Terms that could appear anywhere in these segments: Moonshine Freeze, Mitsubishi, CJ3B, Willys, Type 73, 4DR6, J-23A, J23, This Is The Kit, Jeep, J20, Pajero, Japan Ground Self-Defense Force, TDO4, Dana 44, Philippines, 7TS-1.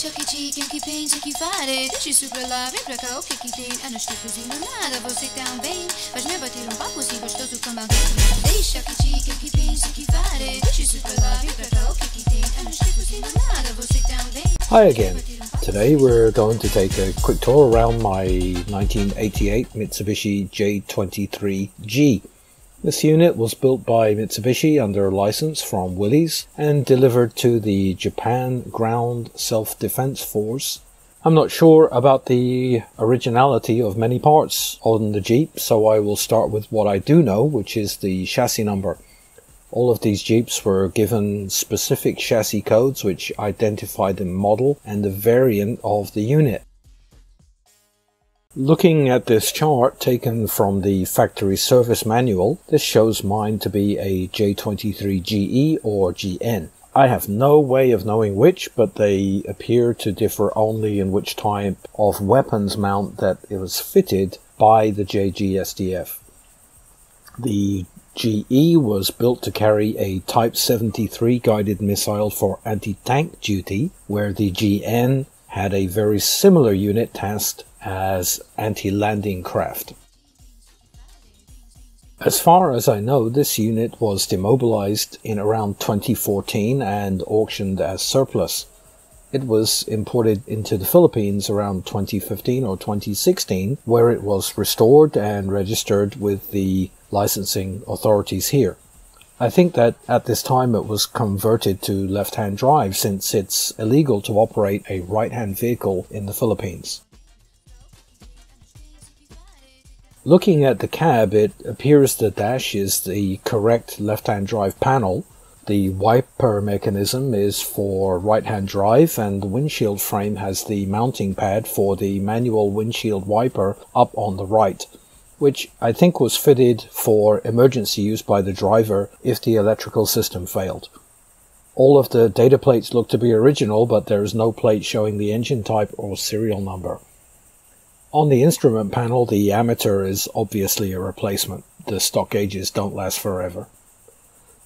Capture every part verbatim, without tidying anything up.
Shokiji, Genki Pain, Tiki Fare, Dishi Super Love, Rekao, Kiki Tain, Anashtikuzi, Lunada, Bosik Down Bain, Pajero, Tirum Bakusi, Bastosu Kamau, Day Shokiji, Genki Pain, Tiki Fare, Dishi Super Love, Rekao, Kiki Tain, Anashtikuzi, Lunada, Bosik Down Bain. Hi again. Today we're going to take a quick tour around my nineteen eighty-eight Mitsubishi J twenty-three G. This unit was built by Mitsubishi under a license from Willys and delivered to the Japan Ground Self-Defense Force. I'm not sure about the originality of many parts on the Jeep, so I will start with what I do know, which is the chassis number. All of these Jeeps were given specific chassis codes which identify the model and the variant of the unit. Looking at this chart taken from the factory service manual, this shows mine to be a J twenty-three G E or G N. I have no way of knowing which, but they appear to differ only in which type of weapons mount that it was fitted by the J G S D F. The G E was built to carry a Type seventy-three guided missile for anti-tank duty, where the G N had a very similar unit tasked as anti-landing craft. As far as I know, this unit was demobilized in around twenty fourteen and auctioned as surplus. It was imported into the Philippines around twenty fifteen or twenty sixteen, where it was restored and registered with the licensing authorities here. I think that at this time it was converted to left-hand drive, since it's illegal to operate a right-hand vehicle in the Philippines. Looking at the cab, it appears the dash is the correct left-hand drive panel, the wiper mechanism is for right-hand drive, and the windshield frame has the mounting pad for the manual windshield wiper up on the right, which I think was fitted for emergency use by the driver if the electrical system failed. All of the data plates look to be original, but there is no plate showing the engine type or serial number. On the instrument panel, the ammeter is obviously a replacement. The stock gauges don't last forever.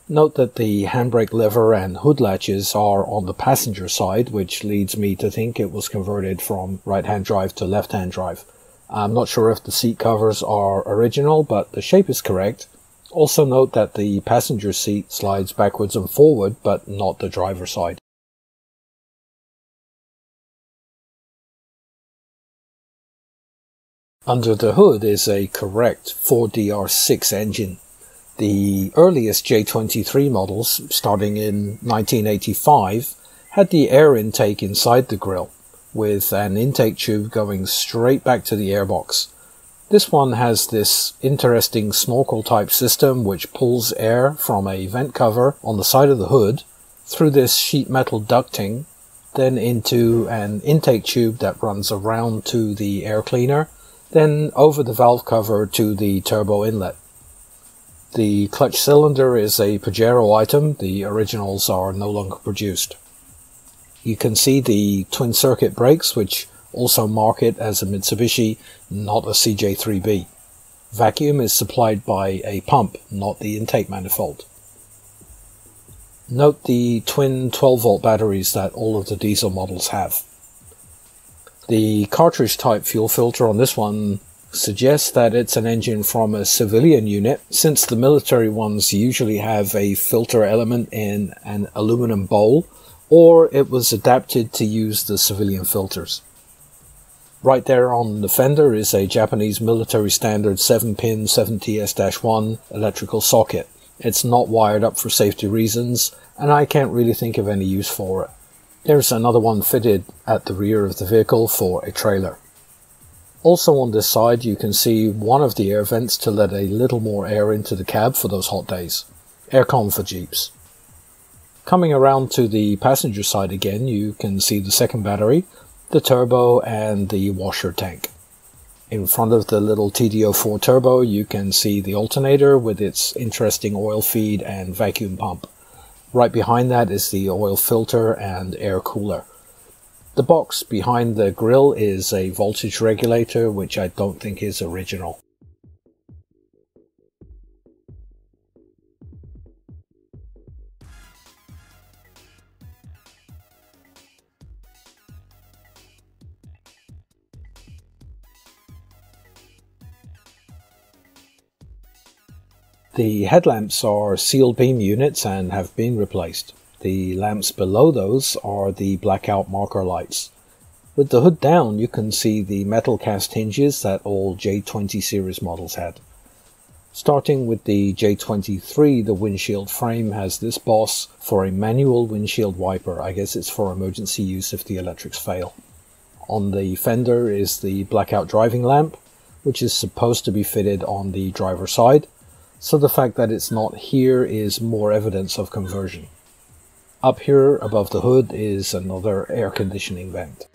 Note that the handbrake lever and hood latches are on the passenger side, which leads me to think it was converted from right-hand drive to left-hand drive. I'm not sure if the seat covers are original, but the shape is correct. Also note that the passenger seat slides backwards and forward, but not the driver's side. Under the hood is a correct four D R six engine. The earliest J twenty-three models, starting in nineteen eighty-five, had the air intake inside the grille, with an intake tube going straight back to the airbox. This one has this interesting snorkel type system which pulls air from a vent cover on the side of the hood through this sheet metal ducting, then into an intake tube that runs around to the air cleaner, then over the valve cover to the turbo inlet. The clutch cylinder is a Pajero item. The originals are no longer produced. You can see the twin circuit brakes, which also mark it as a Mitsubishi, not a C J three B. Vacuum is supplied by a pump, not the intake manifold. Note the twin twelve volt batteries that all of the diesel models have. The cartridge type fuel filter on this one suggests that it's an engine from a civilian unit, since the military ones usually have a filter element in an aluminum bowl, or it was adapted to use the civilian filters. Right there on the fender is a Japanese military standard seven pin seven T S one electrical socket. It's not wired up for safety reasons, and I can't really think of any use for it. There's another one fitted at the rear of the vehicle for a trailer. Also on this side you can see one of the air vents to let a little more air into the cab for those hot days. Aircon for Jeeps. Coming around to the passenger side again, you can see the second battery, the turbo and the washer tank. In front of the little T D O four turbo you can see the alternator with its interesting oil feed and vacuum pump. Right behind that is the oil filter and air cooler. The box behind the grille is a voltage regulator, which I don't think is original. The headlamps are sealed beam units and have been replaced. The lamps below those are the blackout marker lights. With the hood down, you can see the metal cast hinges that all J twenty series models had. Starting with the J twenty-three, the windshield frame has this boss for a manual windshield wiper. I guess it's for emergency use if the electrics fail. On the fender is the blackout driving lamp, which is supposed to be fitted on the driver's side, so the fact that it's not here is more evidence of conversion. Up here above the hood is another air conditioning vent.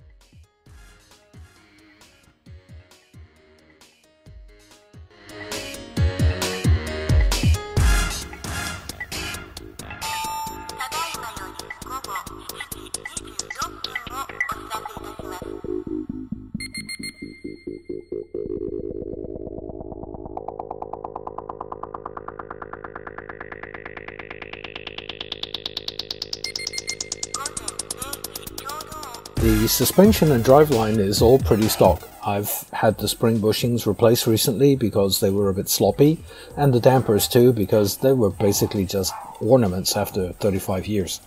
The suspension and driveline is all pretty stock. I've had the spring bushings replaced recently because they were a bit sloppy, and the dampers too because they were basically just ornaments after thirty-five years.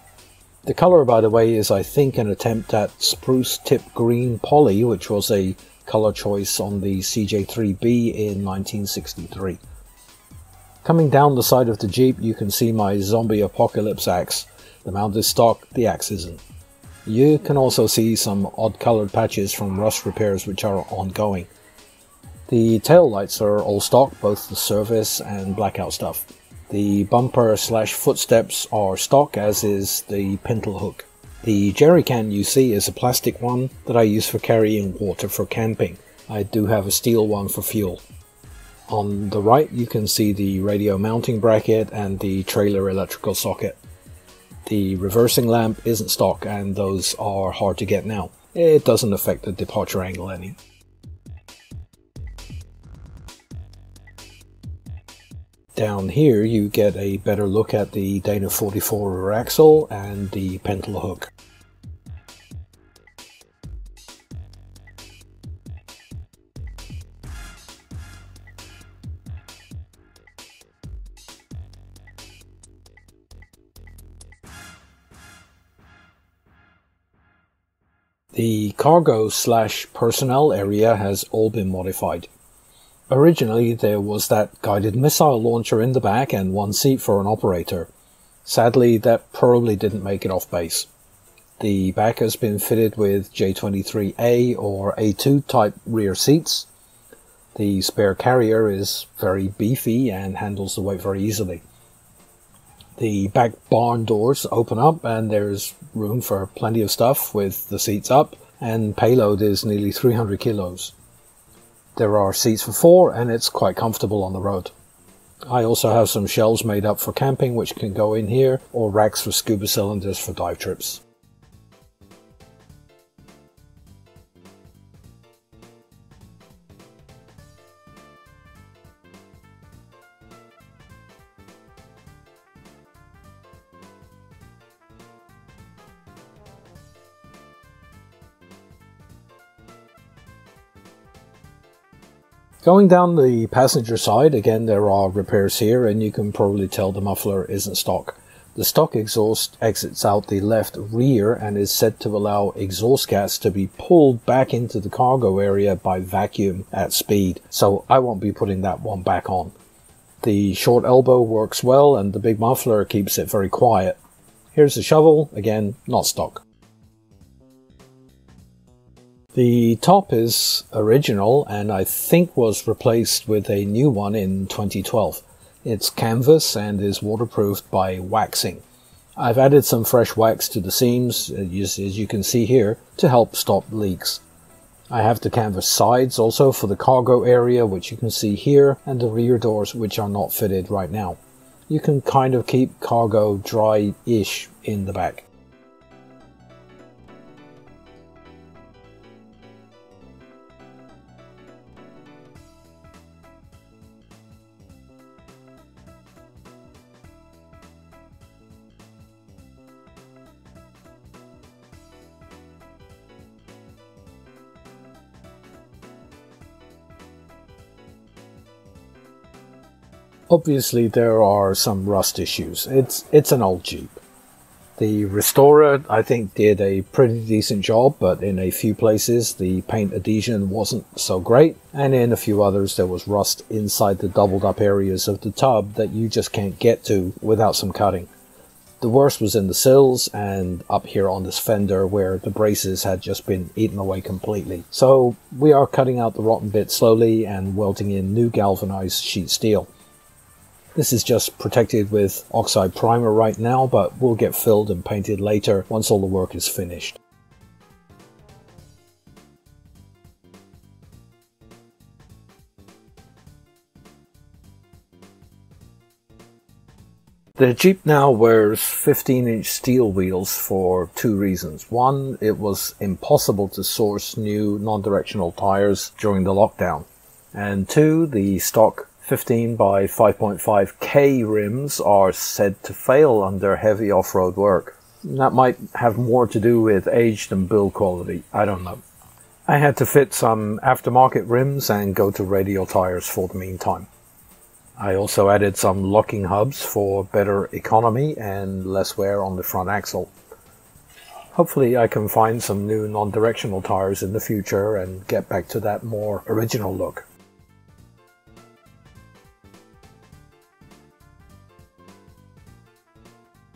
The color, by the way, is I think an attempt at spruce tip green poly, which was a color choice on the C J three B in nineteen sixty-three. Coming down the side of the Jeep, you can see my zombie apocalypse axe. The mount is stock, the axe isn't. You can also see some odd-colored patches from rust repairs which are ongoing. The tail lights are all stock, both the service and blackout stuff. The bumper slash footsteps are stock, as is the pintle hook. The jerry can you see is a plastic one that I use for carrying water for camping. I do have a steel one for fuel. On the right you can see the radio mounting bracket and the trailer electrical socket. The reversing lamp isn't stock, and those are hard to get now. It doesn't affect the departure angle any. Down here you get a better look at the Dana forty-four rear axle and the pintle hook. The cargo slash personnel area has all been modified. Originally there was that guided missile launcher in the back and one seat for an operator. Sadly that probably didn't make it off base. The back has been fitted with J twenty-three A or A two type rear seats. The spare carrier is very beefy and handles the weight very easily. The back barn doors open up and there's room for plenty of stuff with the seats up, and payload is nearly three hundred kilos. There are seats for four and it's quite comfortable on the road. I also have some shelves made up for camping which can go in here, or racks for scuba cylinders for dive trips. Going down the passenger side, again there are repairs here, and you can probably tell the muffler isn't stock. The stock exhaust exits out the left rear and is said to allow exhaust gas to be pulled back into the cargo area by vacuum at speed, so I won't be putting that one back on. The short elbow works well and the big muffler keeps it very quiet. Here's the shovel, again not stock. The top is original and I think was replaced with a new one in twenty twelve. It's canvas and is waterproofed by waxing. I've added some fresh wax to the seams, as you can see here, to help stop leaks. I have the canvas sides also for the cargo area, which you can see here, and the rear doors, which are not fitted right now. You can kind of keep cargo dry-ish in the back. Obviously there are some rust issues. It's it's an old Jeep. The restorer, I think, did a pretty decent job, but in a few places the paint adhesion wasn't so great, and in a few others there was rust inside the doubled up areas of the tub that you just can't get to without some cutting. The worst was in the sills and up here on this fender where the braces had just been eaten away completely. So we are cutting out the rotten bit slowly and welding in new galvanized sheet steel. This is just protected with oxide primer right now, but will get filled and painted later once all the work is finished. The Jeep now wears fifteen inch steel wheels for two reasons. One, it was impossible to source new non-directional tires during the lockdown. And two, the stock fifteen by five point five K rims are said to fail under heavy off-road work. That might have more to do with age than build quality, I don't know. I had to fit some aftermarket rims and go to radial tires for the meantime. I also added some locking hubs for better economy and less wear on the front axle. Hopefully I can find some new non-directional tires in the future and get back to that more original look.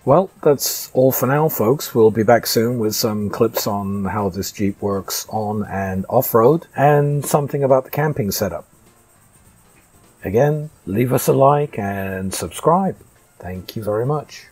Well, that's all for now, folks. We'll be back soon with some clips on how this Jeep works on and off-road, and something about the camping setup. Again, leave us a like and subscribe. Thank you very much.